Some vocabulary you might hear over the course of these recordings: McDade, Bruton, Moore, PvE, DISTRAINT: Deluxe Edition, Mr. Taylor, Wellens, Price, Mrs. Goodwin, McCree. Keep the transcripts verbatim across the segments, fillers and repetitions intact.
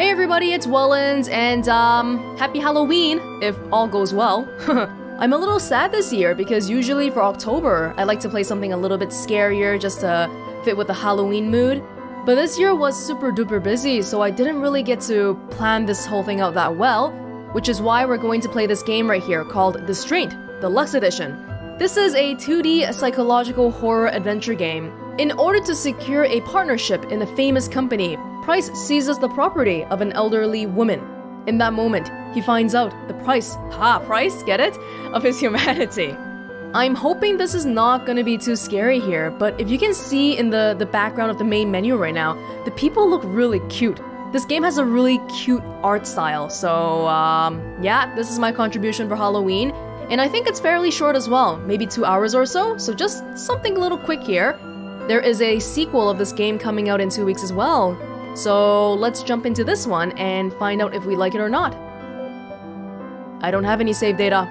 Hey everybody, it's Wellens, and um, happy Halloween, if all goes well. I'm a little sad this year because usually for October, I like to play something a little bit scarier just to fit with the Halloween mood. But this year was super duper busy, so I didn't really get to plan this whole thing out that well, which is why we're going to play this game right here called DISTRAINT: Deluxe Edition. This is a two D psychological horror adventure game. In order to secure a partnership in the famous company, Price seizes the property of an elderly woman. In that moment, he finds out the price, ha, price, get it? Of his humanity. I'm hoping this is not gonna be too scary here, but if you can see in the, the background of the main menu right now, the people look really cute. This game has a really cute art style, so um, yeah, this is my contribution for Halloween. And I think it's fairly short as well, maybe two hours or so, so just something a little quick here. There is a sequel of this game coming out in two weeks as well, so let's jump into this one and find out if we like it or not. I don't have any save data.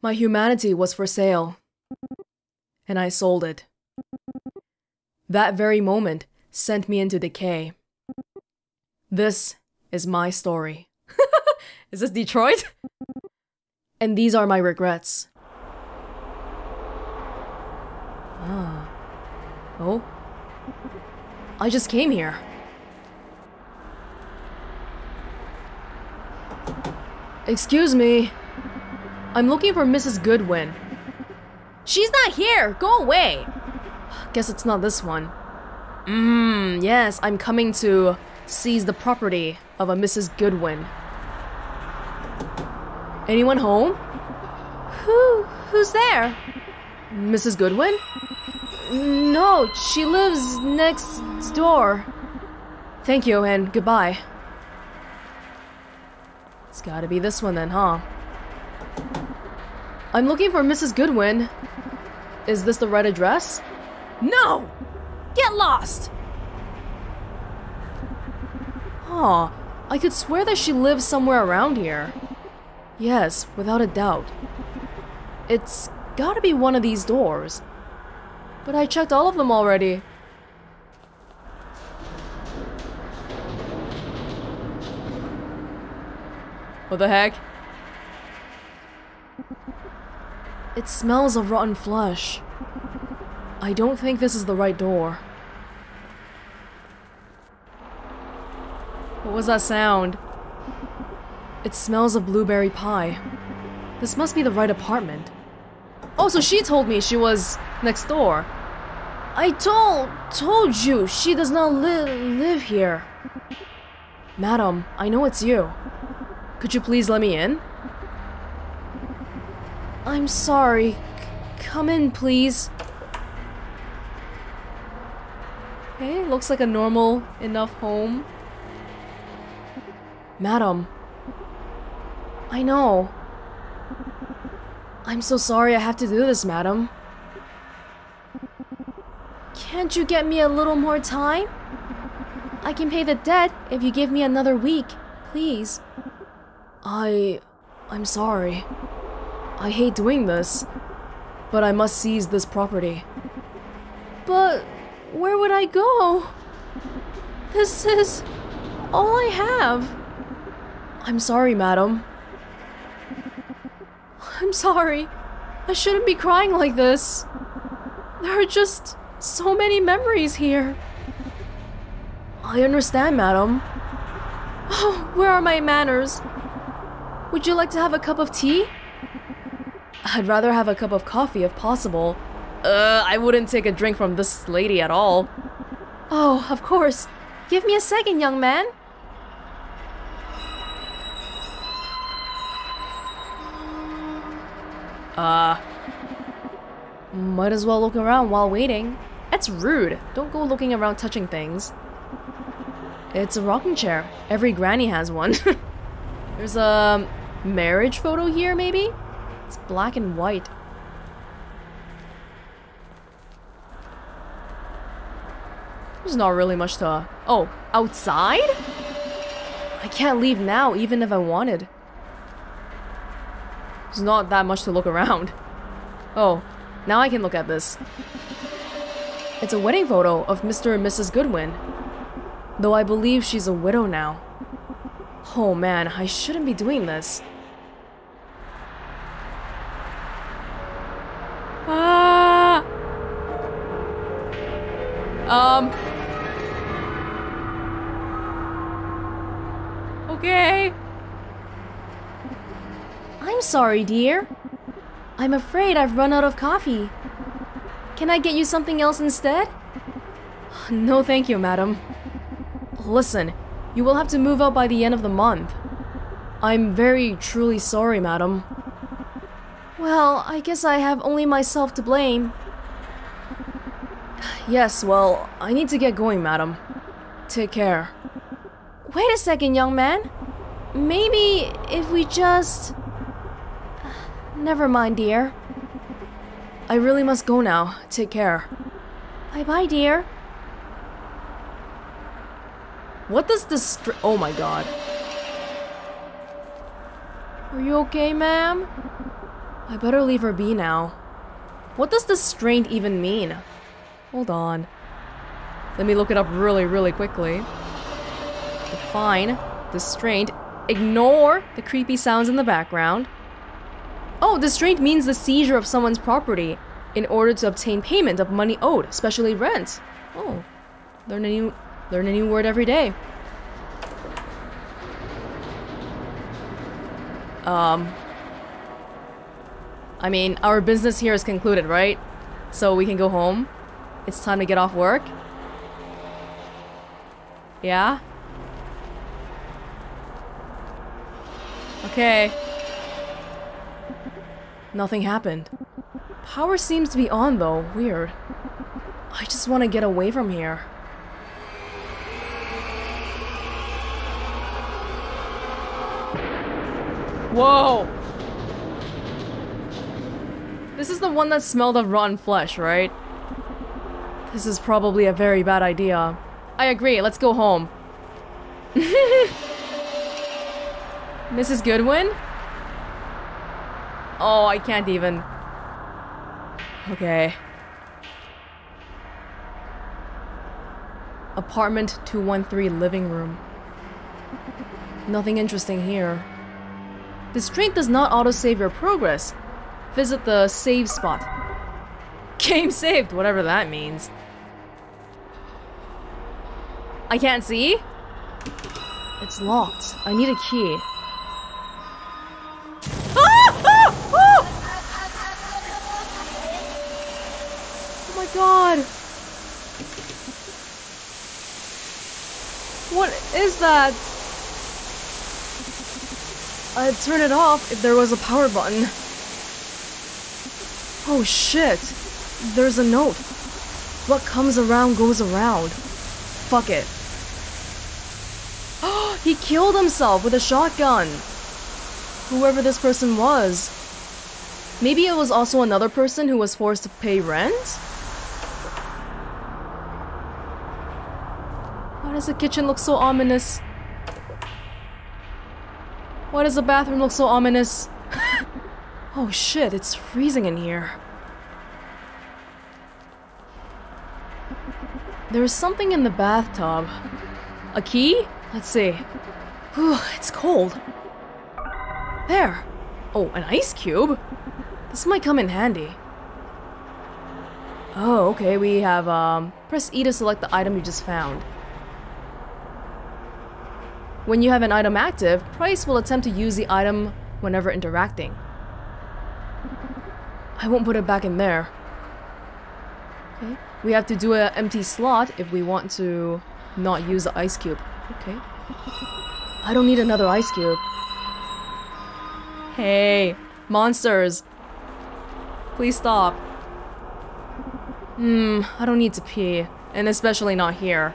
My humanity was for sale, and I sold it. That very moment sent me into decay. This is my story. Is this Detroit? And these are my regrets. Ah. Oh. I just came here. Excuse me. I'm looking for Missus Goodwin. She's not here! Go away! Guess it's not this one. Mmm, yes, I'm coming to seize the property of a Missus Goodwin. Anyone home? Who? Who's there? Missus Goodwin? No, she lives next door. Thank you and goodbye. It's gotta be this one then, huh? I'm looking for Missus Goodwin. Is this the right address? No! Get lost! Huh, I could swear that she lives somewhere around here. Yes, without a doubt. It's gotta be one of these doors. But I checked all of them already. What the heck? It smells of rotten flesh. I don't think this is the right door. What was that sound? It smells of blueberry pie. This must be the right apartment. Oh, so she told me she was next door. I told told you she does not li live here. Madam, I know it's you. Could you please let me in? I'm sorry. C- come in, please. Okay, looks like a normal enough home. Madam. I know. I'm so sorry I have to do this, madam. Can't you get me a little more time? I can pay the debt if you give me another week, please. I... I'm sorry. I hate doing this, but I must seize this property. But where would I go? This is all I have. I'm sorry, madam. I'm sorry. I shouldn't be crying like this. There are just so many memories here. I understand, madam. Oh, where are my manners? Would you like to have a cup of tea? I'd rather have a cup of coffee if possible. Uh, I wouldn't take a drink from this lady at all. Oh, of course. Give me a second, young man. Uh, might as well look around while waiting. That's rude. Don't go looking around touching things. It's a rocking chair. Every granny has one. There's a marriage photo here, maybe? It's black and white. There's not really much to... Oh, outside? I can't leave now, even if I wanted. There's not that much to look around. Oh, now I can look at this. It's a wedding photo of Mister and Missus Goodwin. Though I believe she's a widow now. Oh man, I shouldn't be doing this. Ah! Um... Okay. I'm sorry, dear. I'm afraid I've run out of coffee. Can I get you something else instead? No, thank you, madam. Listen, you will have to move out by the end of the month. I'm very truly sorry, madam. Well, I guess I have only myself to blame. Yes, well, I need to get going, madam. Take care. Wait a second, young man. Maybe if we just... Never mind, dear. I really must go now. Take care. Bye-bye, dear. What does this... Oh my god. Are you okay, ma'am? I better leave her be now. What does distraint even mean? Hold on. Let me look it up really, really quickly. Define distraint. Ignore the creepy sounds in the background. Oh, distraint means the seizure of someone's property in order to obtain payment of money owed, especially rent. Oh, learn a new, learn a new word every day. Um, I mean, our business here is concluded, right? So we can go home. It's time to get off work. Yeah? Okay. Nothing happened. Power seems to be on though, weird. I just want to get away from here. Whoa! This is the one that smelled of rotten flesh, right? This is probably a very bad idea. I agree, let's go home. Missus Goodwin? Oh, I can't even. Okay. Apartment two one three, living room. Nothing interesting here. Distraint does not autosave your progress. Visit the save spot. Game saved, whatever that means. I can't see? It's locked. I need a key. God! What is that? I'd turn it off if there was a power button. Oh shit! There's a note. What comes around goes around. Fuck it. Oh, he killed himself with a shotgun! Whoever this person was. Maybe it was also another person who was forced to pay rent? Why does the kitchen look so ominous? Why does the bathroom look so ominous? Oh shit, it's freezing in here. There's something in the bathtub. A key? Let's see. Whew, it's cold. There. Oh, an ice cube? This might come in handy. Oh, okay, we have, um... press E to select the item you just found. When you have an item active, Price will attempt to use the item whenever interacting. I won't put it back in there. Okay. We have to do an empty slot if we want to not use the ice cube. Okay. I don't need another ice cube. Hey, monsters. Please stop. Hmm, I don't need to pee, and especially not here.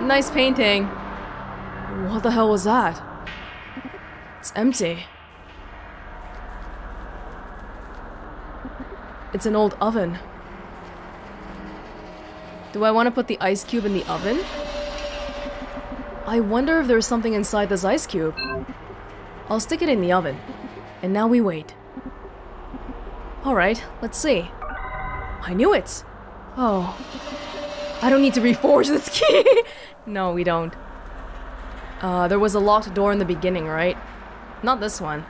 Nice painting. What the hell was that? It's empty. It's an old oven. Do I want to put the ice cube in the oven? I wonder if there's something inside this ice cube. I'll stick it in the oven. And now we wait. Alright, let's see. I knew it! Oh. I don't need to reforge this key! No, we don't. Uh, there was a locked door in the beginning, right? Not this one.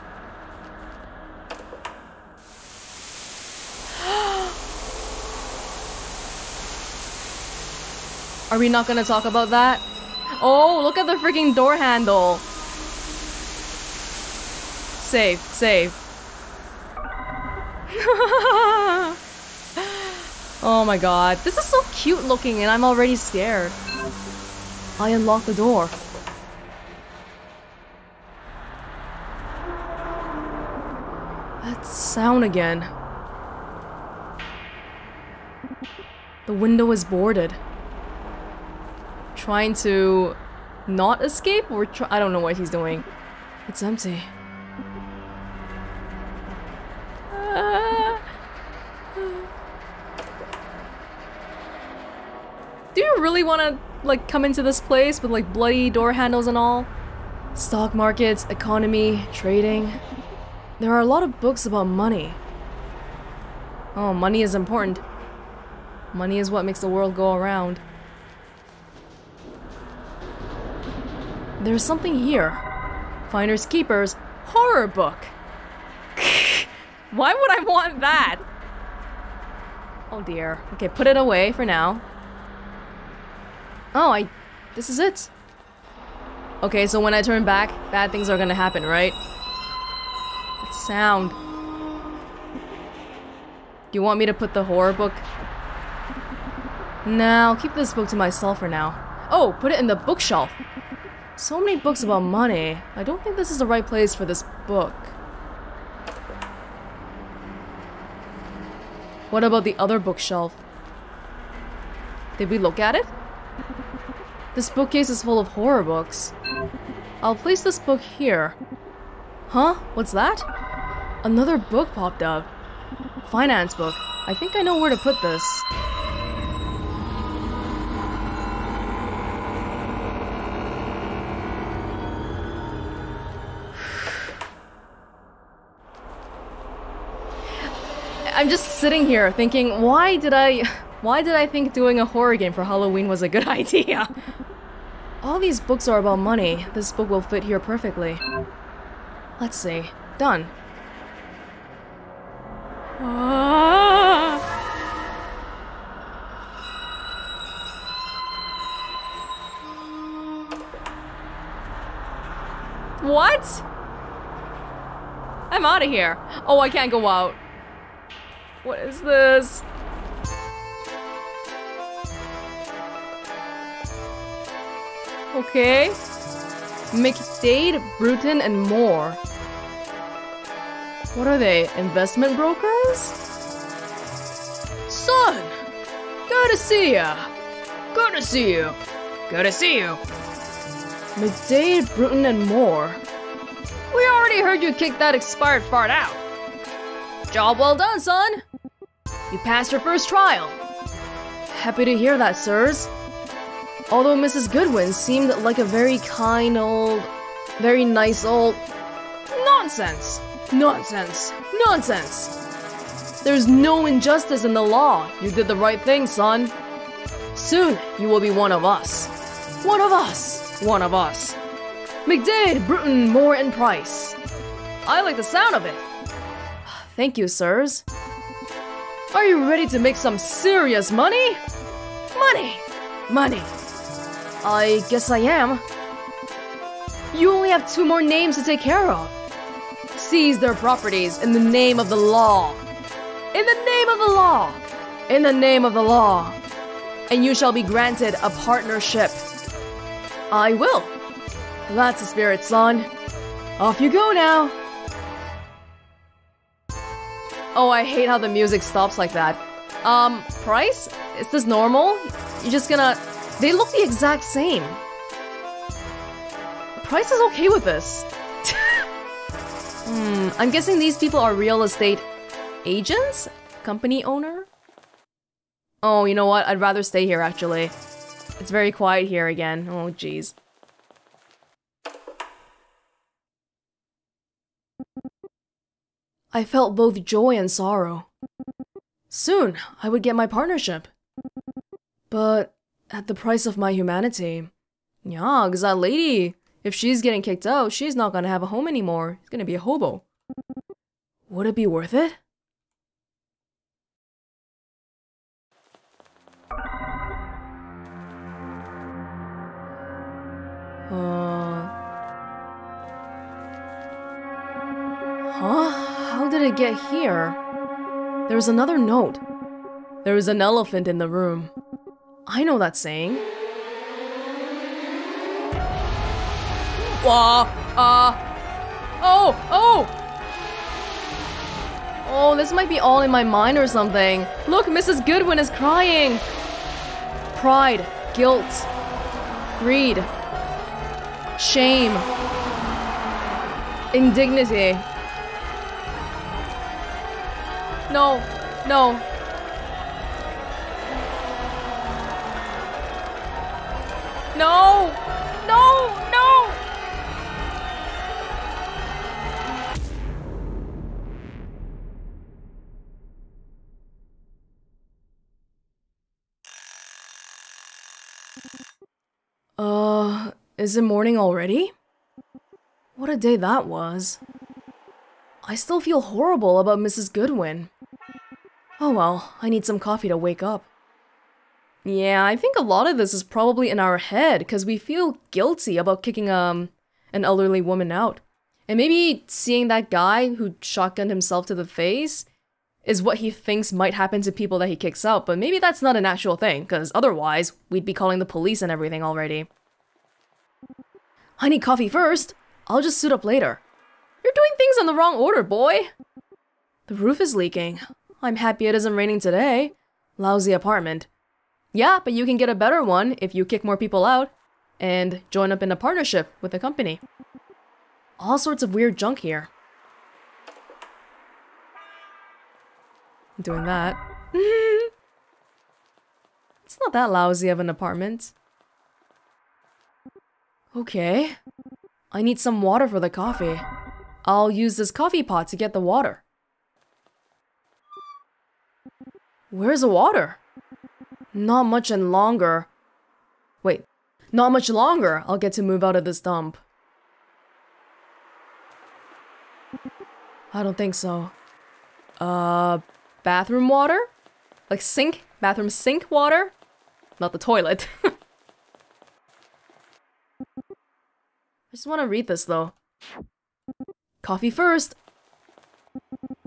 Are we not gonna talk about that? Oh, look at the freaking door handle! Save, save. Oh my god, this is so cute looking and I'm already scared. I unlocked the door. That sound again. The window is boarded. Trying to not escape or try- I don't know what he's doing. It's empty. Do you really want to, like, come into this place with, like, bloody door handles and all? Stock markets, economy, trading... There are a lot of books about money. Oh, money is important. Money is what makes the world go around. There's something here. Finders Keepers horror book. Why would I want that? Oh dear. Okay, put it away for now. Oh, I... This is it. Okay, so when I turn back, bad things are gonna happen, right? That sound. You want me to put the horror book? No, I'll keep this book to myself for now. Oh, put it in the bookshelf. So many books about money. I don't think this is the right place for this book. What about the other bookshelf? Did we look at it? This bookcase is full of horror books. I'll place this book here. Huh? What's that? Another book popped up. Finance book. I think I know where to put this. I'm just sitting here thinking, why did I... Why did I think doing a horror game for Halloween was a good idea? All these books are about money. This book will fit here perfectly. Let's see. Done. Ah. What? I'm out of here. Oh, I can't go out. What is this? Okay. McDade, Bruton, and Moore. What are they? Investment brokers? Son! Good to see ya! Good to see you! Good to see you! McDade, Bruton, and Moore. We already heard you kick that expired fart out. Job well done, son! You passed your first trial. Happy to hear that, sirs. Although Missus Goodwin seemed like a very kind old... very nice old... Nonsense! Nonsense! Nonsense! There's no injustice in the law. You did the right thing, son. Soon, you will be one of us. One of us! One of us. McDade, Bruton, Moore, and Price. I like the sound of it. Thank you, sirs. Are you ready to make some serious money? Money! Money! I guess I am. You only have two more names to take care of. Seize their properties in the name of the law. In the name of the law. In the name of the law. And you shall be granted a partnership. I will. That's the spirit, son. Off you go now. Oh, I hate how the music stops like that. Um, Price? Is this normal? You're just gonna... They look the exact same. Price is okay with this. Hmm, I'm guessing these people are real estate agents? Company owner? Oh, you know what? I'd rather stay here, actually. It's very quiet here again. Oh, jeez. I felt both joy and sorrow. Soon, I would get my partnership. But at the price of my humanity. Yeah, because that lady, if she's getting kicked out, she's not going to have a home anymore. It's going to be a hobo. Would it be worth it? Uh... Huh? How did it get here? There's another note. There is an elephant in the room. I know that saying. Wah! Uh... Oh! Oh! Oh, this might be all in my mind or something. Look, Missus Goodwin is crying! Pride, guilt, greed, shame, indignity. No, no. No! No! No! Uh, is it morning already? What a day that was. I still feel horrible about Missus Goodwin. Oh well, I need some coffee to wake up. Yeah, I think a lot of this is probably in our head because we feel guilty about kicking um an elderly woman out. And maybe seeing that guy who shotgunned himself to the face is what he thinks might happen to people that he kicks out, but maybe that's not an actual thing, because otherwise, we'd be calling the police and everything already. I need coffee first! I'll just suit up later. You're doing things in the wrong order, boy! The roof is leaking. I'm happy it isn't raining today. Lousy apartment. Yeah, but you can get a better one if you kick more people out and join up in a partnership with a company. All sorts of weird junk here. Doing that. It's not that lousy of an apartment. Okay. I need some water for the coffee. I'll use this coffee pot to get the water. Where's the water? Not much and longer. Wait. Not much longer I'll get to move out of this dump. I don't think so. Uh... Bathroom water? Like sink? Bathroom sink water? Not the toilet. I just want to read this though. Coffee first!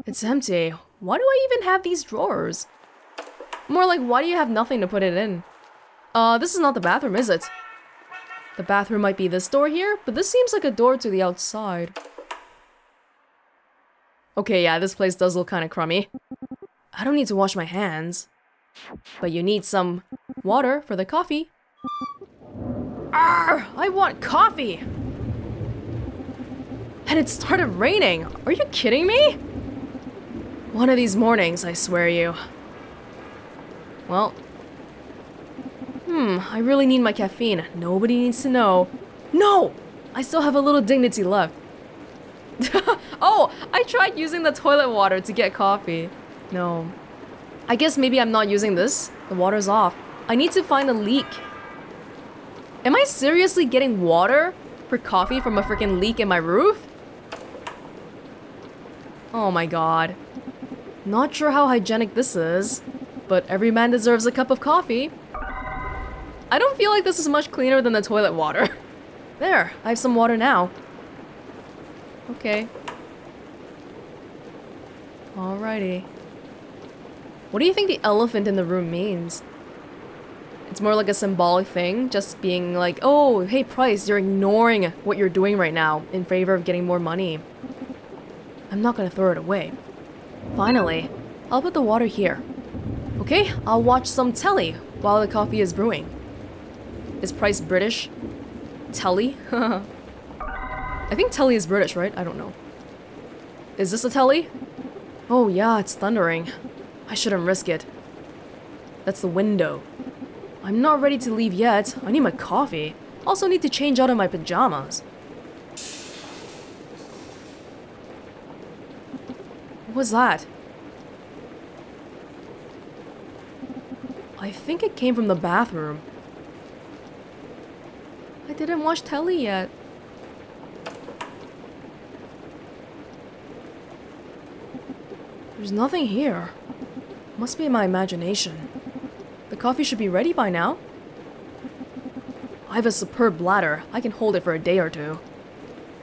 It's empty. Why do I even have these drawers? More like, why do you have nothing to put it in? Uh, this is not the bathroom, is it? The bathroom might be this door here, but this seems like a door to the outside. Okay, yeah, this place does look kind of crummy. I don't need to wash my hands. But you need some water for the coffee. Arrgh! I want coffee! And it started raining! Are you kidding me? One of these mornings, I swear you. Well... Hmm, I really need my caffeine. Nobody needs to know. No! I still have a little dignity left. Oh! I tried using the toilet water to get coffee. No. I guess maybe I'm not using this. The water's off. I need to find a leak. Am I seriously getting water for coffee from a freaking leak in my roof? Oh my god. Not sure how hygienic this is, but every man deserves a cup of coffee. I don't feel like this is much cleaner than the toilet water. There, I have some water now. Okay. Alrighty. What do you think the elephant in the room means? It's more like a symbolic thing, just being like, oh, hey Price, you're ignoring what you're doing right now in favor of getting more money. I'm not gonna throw it away. Finally, I'll put the water here. Okay, I'll watch some telly while the coffee is brewing. Is Price British? Telly? I think telly is British, right? I don't know. Is this a telly? Oh yeah, it's thundering. I shouldn't risk it. That's the window. I'm not ready to leave yet. I need my coffee. Also need to change out of my pajamas. was that? I think it came from the bathroom. I didn't watch telly yet. There's nothing here. Must be my imagination. The coffee should be ready by now. I have a superb bladder. I can hold it for a day or two.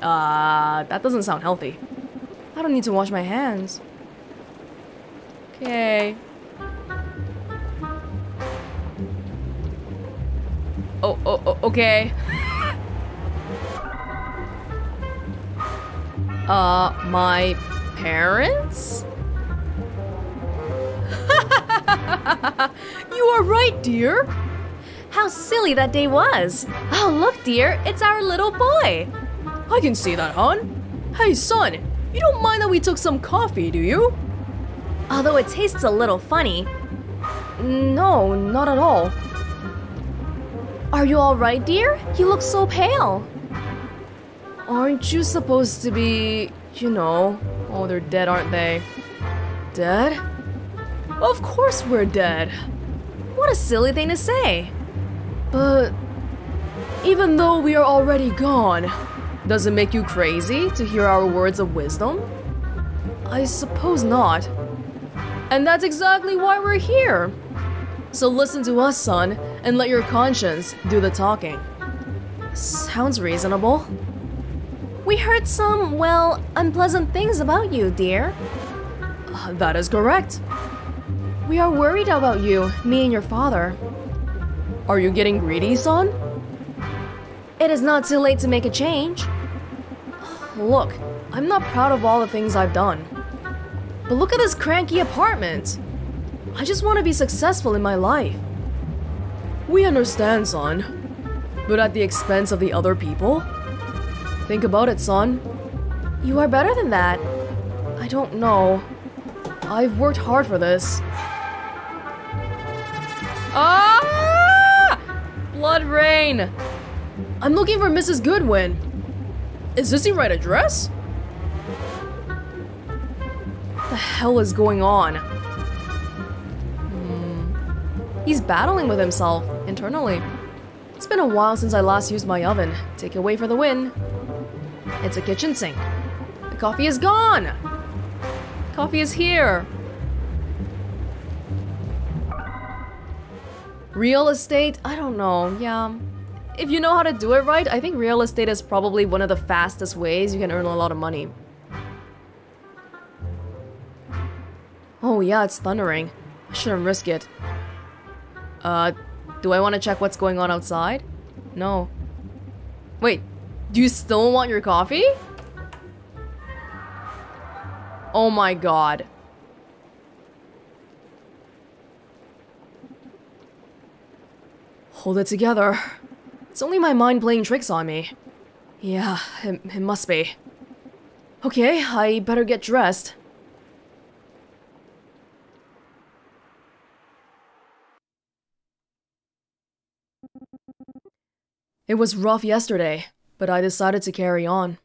Uh, that doesn't sound healthy. I don't need to wash my hands. Okay. Oh, oh, oh, okay. uh, my parents? You are right, dear. How silly that day was. Oh, look, dear, it's our little boy. I can see that, hon. Hey, son, you don't mind that we took some coffee, do you? Although it tastes a little funny. No, not at all. Are you all right, dear? You look so pale. Aren't you supposed to be, you know... Oh, they're dead, aren't they? Dead? Of course we're dead. What a silly thing to say. But even though we are already gone, does it make you crazy to hear our words of wisdom? I suppose not. And that's exactly why we're here. So listen to us, son, and let your conscience do the talking. Sounds reasonable. We heard some, well, unpleasant things about you, dear. Uh, that is correct. We are worried about you, me and your father. Are you getting greedy, son? It is not too late to make a change. Look, I'm not proud of all the things I've done. But look at this cranky apartment. I just want to be successful in my life. We understand, son. But at the expense of the other people? Think about it, son. You are better than that. I don't know. I've worked hard for this. Ah! Blood rain! I'm looking for Missus Goodwin. Is this the right address? What the hell is going on? Hmm. He's battling with himself internally. It's been a while since I last used my oven. Take it away for the win. It's a kitchen sink. The coffee is gone! Coffee is here! Real estate? I don't know, yeah. If you know how to do it right, I think real estate is probably one of the fastest ways you can earn a lot of money. Oh yeah, it's thundering. I shouldn't risk it. Uh, do I want to check what's going on outside? No. Wait, do you still want your coffee? Oh my god. Hold it together. It's only my mind playing tricks on me. Yeah, it, it must be. Okay, I better get dressed. It was rough yesterday, but I decided to carry on.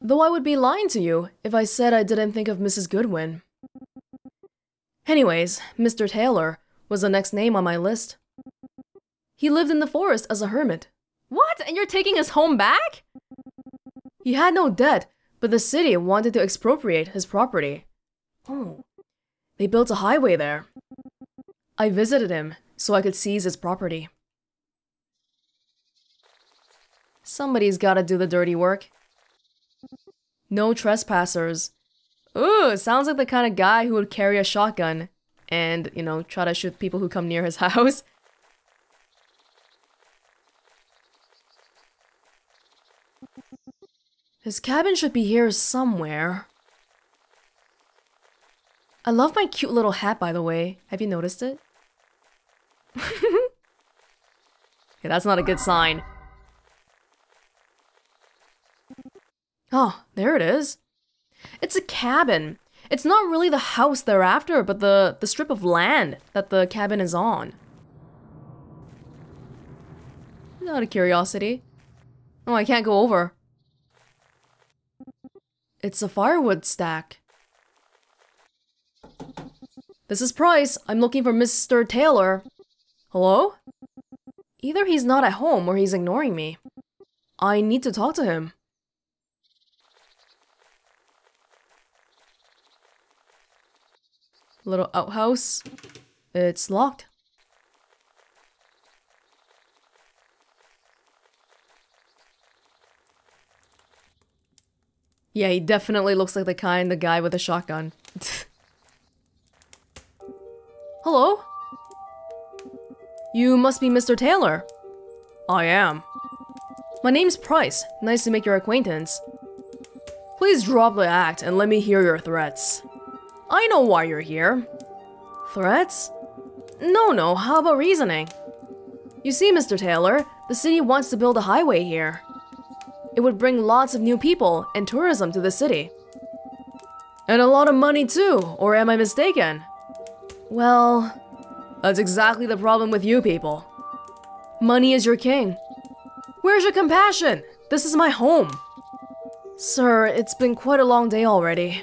Though I would be lying to you if I said I didn't think of Missus Goodwin. Anyways, Mister Taylor was the next name on my list. He lived in the forest as a hermit. What? And you're taking his home back? He had no debt, but the city wanted to expropriate his property. Oh. They built a highway there. I visited him so I could seize his property. Somebody's gotta do the dirty work. No trespassers. Ooh, sounds like the kind of guy who would carry a shotgun and, you know, try to shoot people who come near his house. His cabin should be here somewhere. I love my cute little hat, by the way. Have you noticed it? Okay, that's not a good sign. Oh, there it is. It's a cabin. It's not really the house they're after, but the, the strip of land that the cabin is on. Out of curiosity. Oh, I can't go over. It's a firewood stack. This is Price. I'm looking for Mister Taylor. Hello? Either he's not at home or he's ignoring me. I need to talk to him. Little outhouse. It's locked. Yeah, he definitely looks like the kind, the guy with a shotgun. Hello? You must be Mister Taylor. I am. My name's Price. Nice to make your acquaintance. Please drop the act and let me hear your threats. I know why you're here. Threats? No, no, how about reasoning? You see, Mister Taylor, the city wants to build a highway here. It would bring lots of new people and tourism to the city. And a lot of money too, or am I mistaken? Well, that's exactly the problem with you people. Money is your king. Where's your compassion? This is my home. Sir, it's been quite a long day already.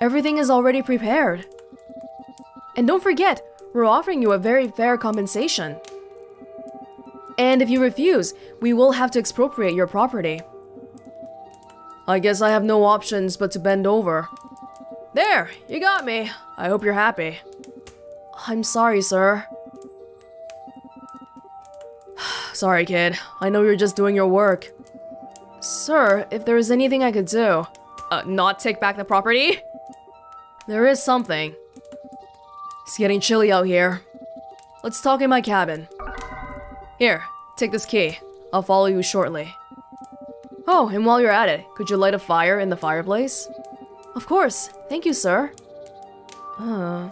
Everything is already prepared. And don't forget, we're offering you a very fair compensation. And if you refuse, we will have to expropriate your property. I guess I have no options but to bend over. There, you got me. I hope you're happy. I'm sorry, sir. Sorry, kid. I know you're just doing your work. Sir, if there is anything I could do... Uh, not take back the property? There is something. It's getting chilly out here. Let's talk in my cabin. Here, take this key. I'll follow you shortly. Oh, and while you're at it, could you light a fire in the fireplace? Of course. Thank you, sir. Uh.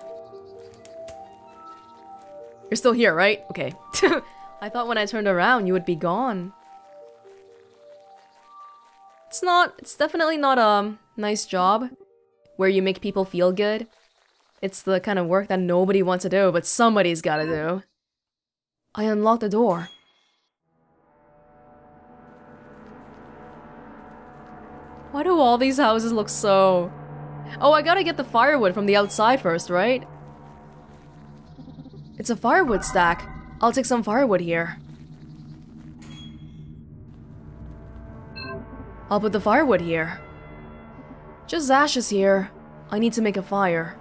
You're still here, right? Okay. I thought when I turned around, you would be gone. It's not, it's definitely not a nice job where you make people feel good. It's the kind of work that nobody wants to do, but somebody's gotta do. I unlocked the door. Why do all these houses look so... Oh, I gotta get the firewood from the outside first, right? It's a firewood stack. I'll take some firewood here. I'll put the firewood here. Just ashes here. I need to make a fire.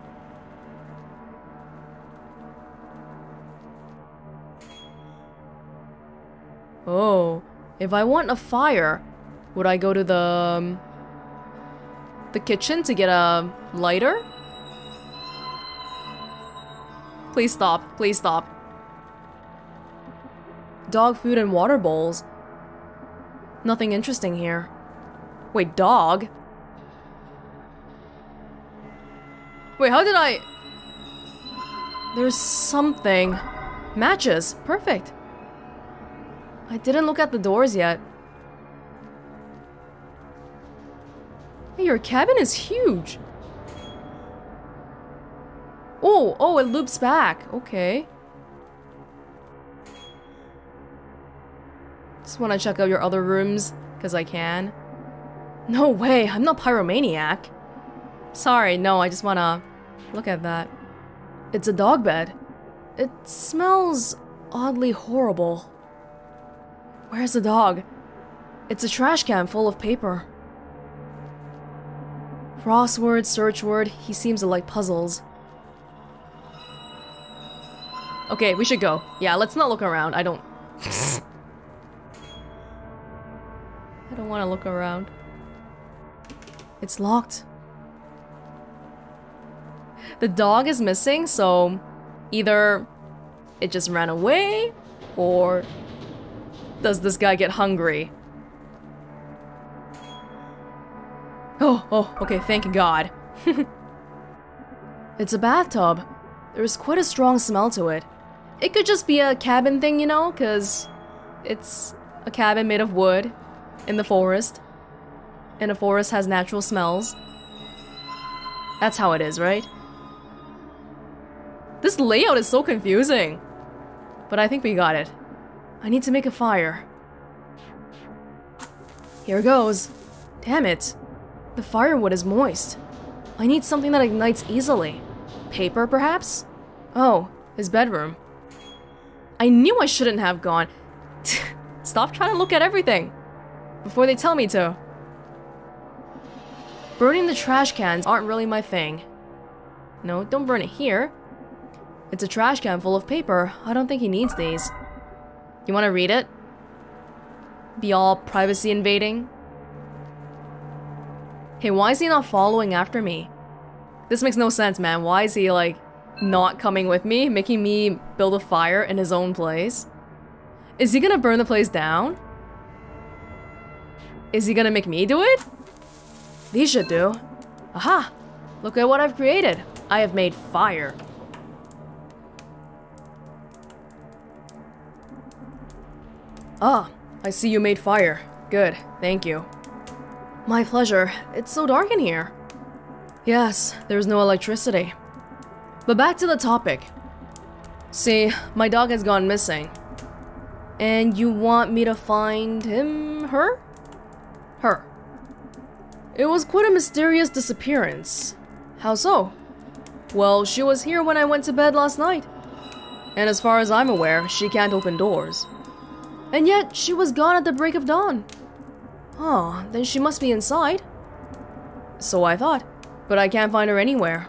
Oh, if I want a fire, would I go to the um, the kitchen to get a lighter? Please stop, please stop. Dog food and water bowls. Nothing interesting here. Wait, dog? Wait, how did I... There's something. Matches, perfect. I didn't look at the doors yet. Hey, your cabin is huge. Oh, oh, it loops back. Okay. Just want to check out your other rooms, because I can. No way, I'm not pyromaniac. Sorry, no, I just want to look at that. It's a dog bed. It smells oddly horrible. Where's the dog? It's a trash can full of paper. Crossword, search word, he seems to like puzzles. Okay, we should go. Yeah, let's not look around. I don't... I don't want to look around. It's locked. The dog is missing, so either it just ran away or... Does this guy get hungry? Oh, oh, okay, thank God. It's a bathtub. There's quite a strong smell to it. It could just be a cabin thing, you know, because it's a cabin made of wood in the forest. And a forest has natural smells. That's how it is, right? This layout is so confusing. But I think we got it. I need to make a fire. Here goes. Damn it. The firewood is moist. I need something that ignites easily. Paper, perhaps? Oh, his bedroom. I knew I shouldn't have gone. Stop trying to look at everything before they tell me to. Burning the trash cans aren't really my thing. No, don't burn it here. It's a trash can full of paper. I don't think he needs these. You want to read it? Be all privacy invading? Hey, why is he not following after me? This makes no sense, man. Why is he, like, not coming with me, making me build a fire in his own place? Is he gonna burn the place down? Is he gonna make me do it? These should do. Aha! Look at what I've created. I have made fire. Ah, I see you made fire. Good, thank you. My pleasure. It's so dark in here. Yes, there's no electricity. But back to the topic. See, my dog has gone missing. And you want me to find him, her? Her. It was quite a mysterious disappearance. How so? Well, she was here when I went to bed last night. And as far as I'm aware, she can't open doors. And yet, she was gone at the break of dawn. Oh, then she must be inside. So I thought, but I can't find her anywhere.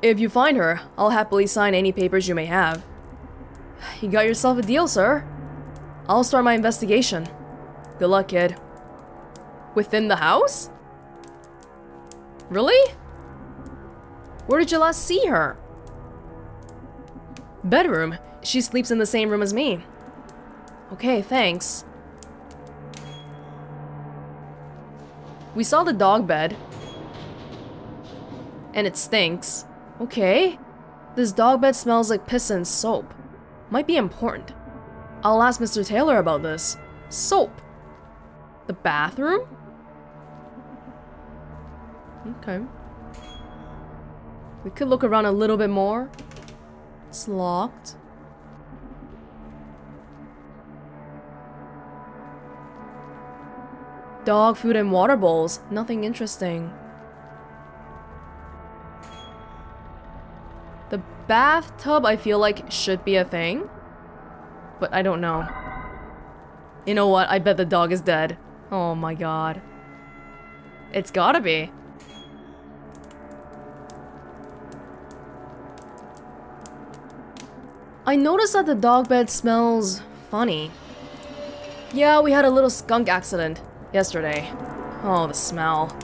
If you find her, I'll happily sign any papers you may have. You got yourself a deal, sir. I'll start my investigation. Good luck, kid. Within the house? Really? Where did you last see her? Bedroom. She sleeps in the same room as me. Okay, thanks. We saw the dog bed. And it stinks. Okay. This dog bed smells like piss and soap. Might be important. I'll ask Mister Taylor about this. Soap. The bathroom? Okay. We could look around a little bit more. It's locked. Dog food and water bowls. Nothing interesting. The bathtub, I feel like, should be a thing. But I don't know. You know what? I bet the dog is dead. Oh my god. It's gotta be. I noticed that the dog bed smells funny. Yeah, we had a little skunk accident yesterday. Oh, the smell.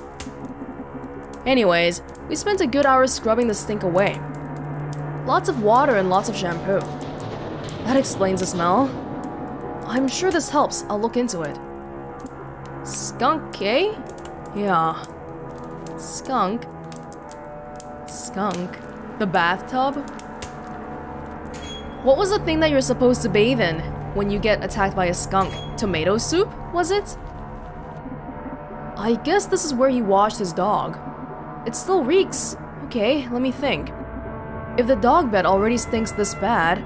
Anyways, we spent a good hour scrubbing the stink away. Lots of water and lots of shampoo. That explains the smell. I'm sure this helps. I'll look into it. Skunk, eh? Yeah. Skunk. Skunk. The bathtub? What was the thing that you're supposed to bathe in when you get attacked by a skunk? Tomato soup, was it? I guess this is where he washed his dog. It still reeks. Okay, let me think. If the dog bed already stinks this bad,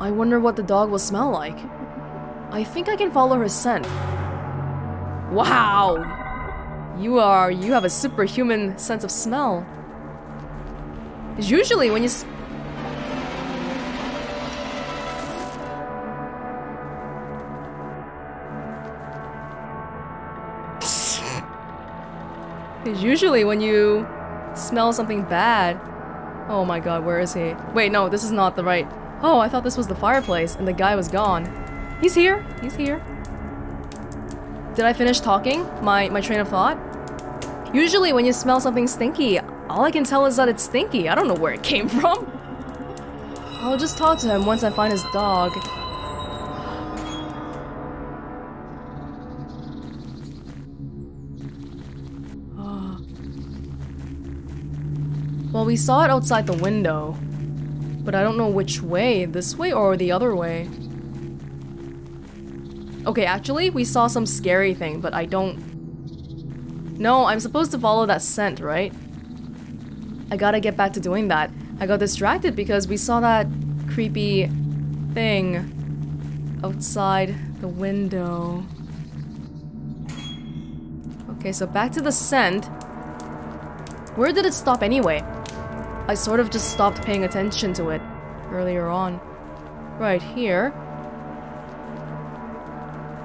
I wonder what the dog will smell like. I think I can follow her scent. Wow! You are... you have a superhuman sense of smell. Usually when you s- Usually when you smell something bad... Oh my god, where is he? Wait, no, this is not the right... Oh, I thought this was the fireplace and the guy was gone. He's here. He's here. Did I finish talking? My my train of thought? Usually when you smell something stinky, all I can tell is that it's stinky. I don't know where it came from. I'll just talk to him once I find his dog. Well, we saw it outside the window, but I don't know which way, this way or the other way. Okay, actually, we saw some scary thing, but I don't... No, I'm supposed to follow that scent, right? I gotta get back to doing that. I got distracted because we saw that creepy thing outside the window. Okay, so back to the scent. Where did it stop anyway? I sort of just stopped paying attention to it earlier on. Right here.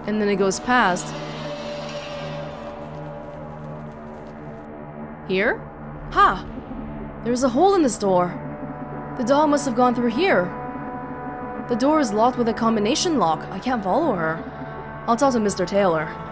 And then it goes past. Here? Ha! There's a hole in this door. The doll must have gone through here. The door is locked with a combination lock. I can't follow her. I'll talk to Mister Taylor.